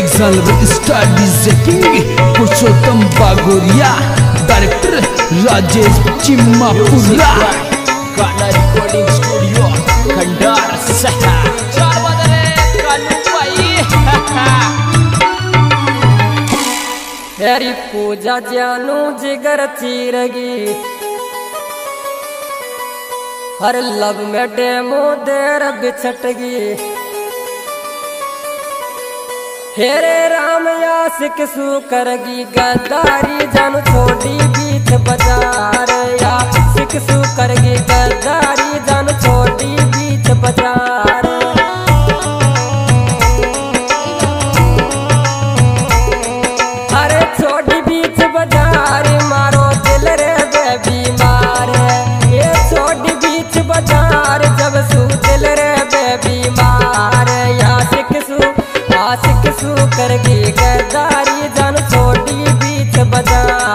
एक्जालवर star DJ king Purushottam Bagoria, director Rajesh Chimmapura, गाना recording studio Khandar सहा हेरी पूजा जानू जिगर चीरगी हर लब में डेमो देर बिछटगी हेरे राम यास किसू करगी गद्दारी जानू छोटी बीच बाजार यास किसू करगी गद्दारी जानू छोटी बीच बाजार करगी गद्दारी जान छोटी बीच बाजार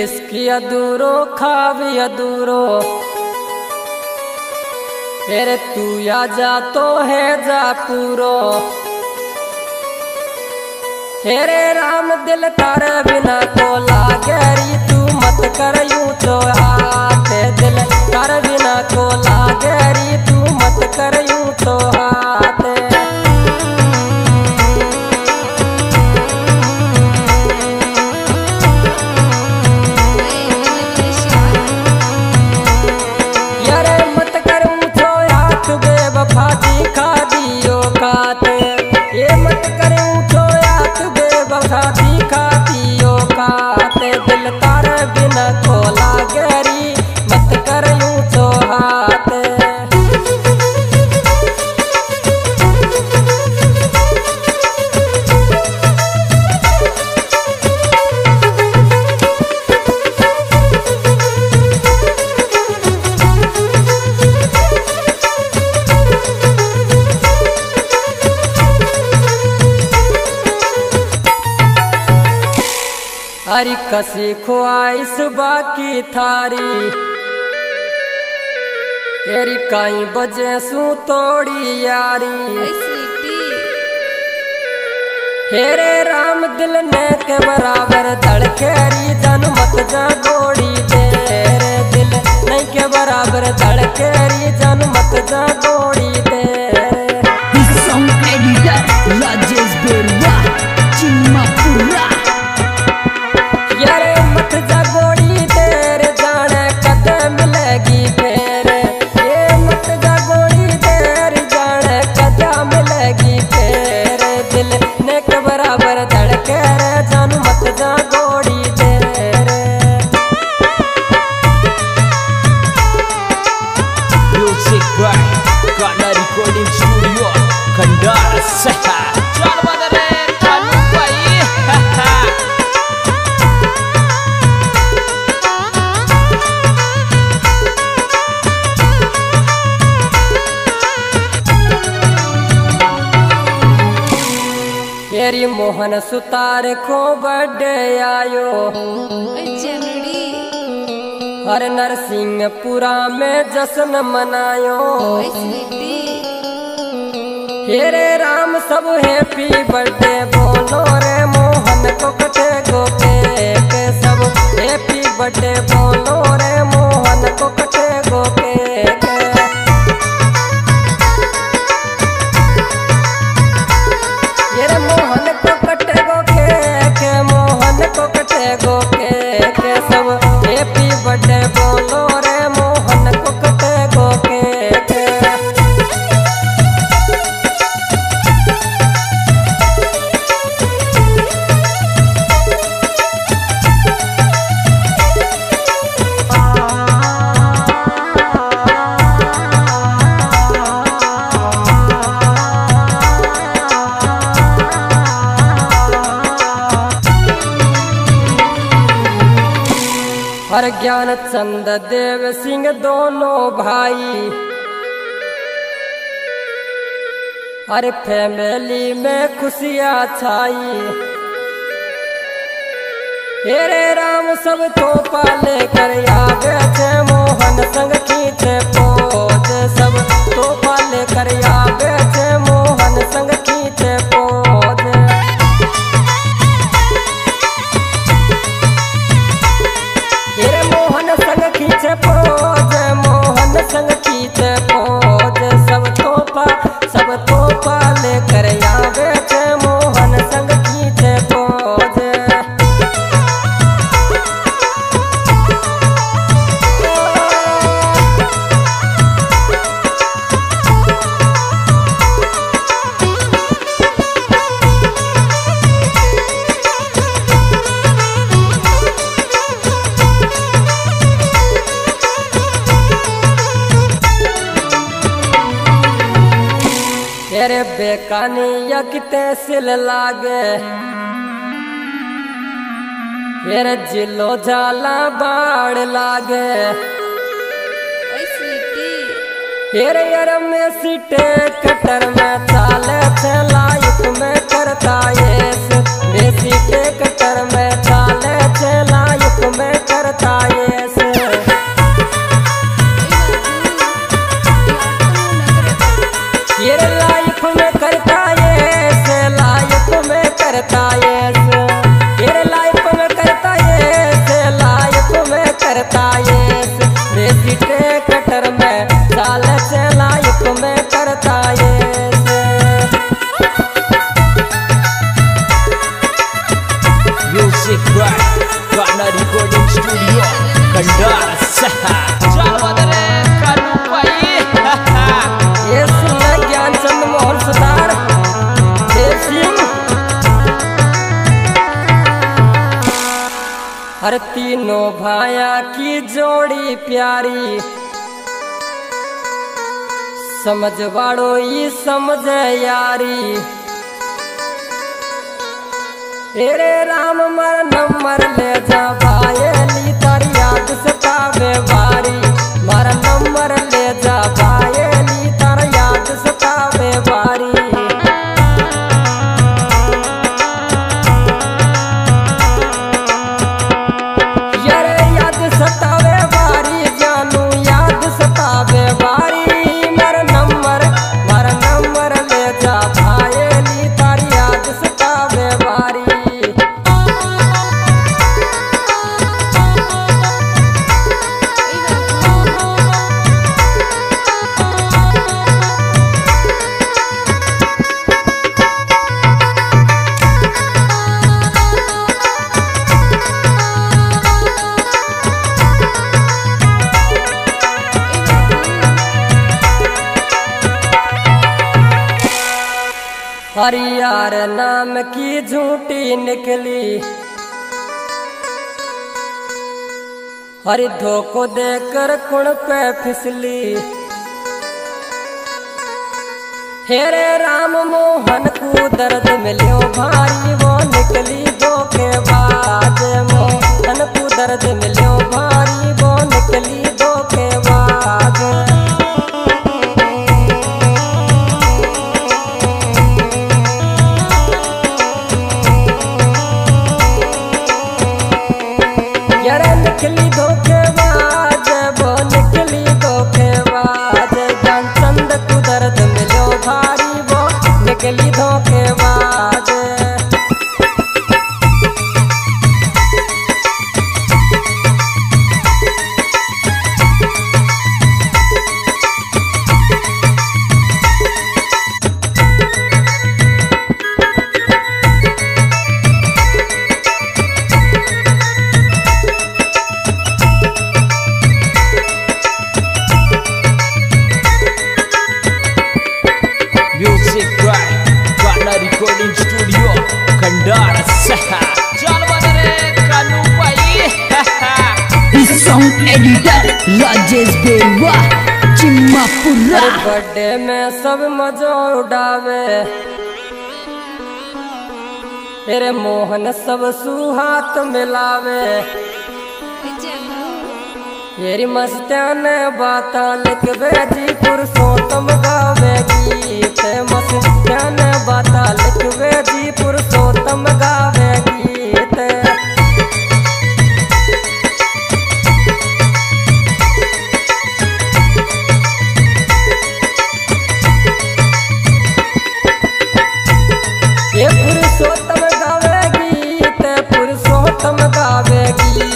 इसकी अधूरो खावी अधूरो तेरे तू या जा तो है जा पूरो तेरे राम दिल तार बिना को लागे री तू मत कर यूं तो हाथ दिल तार बिना को लागे री तू मत कर यूं तो हाथ हरी कसी ख्वाइश बाकी थारी तेरी काई बजे सू तोड़ी यारी हेरे राम दिल ने के बराबर धड़केरी जान मत जा गोड़ी तेरे दिल नहीं के बराबर धड़केरी जान मत जा गोड़ी तेरे सॉन्ग एडिटर राजेश बेरुआ चिम्मापुरा तेरी मोहन सुतार को बड़े आयो हर नरसिंहपुरा में जश्न मनायो हेरे राम सब हैप्पी बर्थडे बोलो रे मोहन को कटे गोपे पे सब हैप्पी बर्थडे बोलो रे मोहन को कटे गोपे ये रे मोहन को कटे गोके के मोहन को कटे गोके के सब हैप्पी बर्थडे बोलो रे मोहन को कटे गोके हर ज्ञान चंद देव सिंह दोनों भाई, हर फैमिली में खुशियाँ छाई। हेरे राम सब तो पाले कर आगे थे, मोहन संग खींचे पोज। सब तो पाले कर आगे थे, मोहन संग खींचे पोज। तेरे बेकानी यकते सिल लागे, तेरे जिलो जाला बाढ़ लागे। तेरे यरम में सीटे कटर में चाले थे, लाइफ में करता येस। में सीटे कटर में चाले थे, लाइफ में करता येस। हर तीनों भाया की जोड़ी प्यारी, समझवाड़ो ये समझ यारी। तेरे राम मर नंबर ले जा भाई, ली तारी याद सतावे वारी। मर नंबर ले जा भाई, ली तारी याद सतावे वारी। हरियार नाम की झूठी निकली, हरि धोखो देकर कुण पे फिसली। हेरे राम मोहन को दर्द मिलो भारी, वो निकली धोखेबाज। मोहन को दर्द मिलो भारी, वो निकली धोखेबाज। बर्थडे में सब मजो उड़ावे, तेरे मोहन सब सुहात मिलावे। येरी मस्तान बाता लिख भेजी पुरुषोत्तम गावे गीत, मस्तान बाता लिख भेजी पुरुषोत्तम गावे गीत। ये पुरुषोत्तम गावे गीत, पुरुषोत्तम गावे गीत,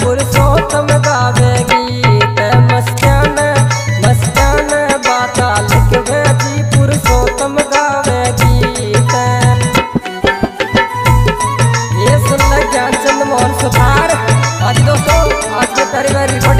पुरुषोत्तम गावे गीत। मस्तान मस्तान बाता लिख भेजी पुरुषोत्तम गावे गीत। ये सुन लो ज्ञानचंद मोहन सुधार। आज दोस्तों आज के परिवार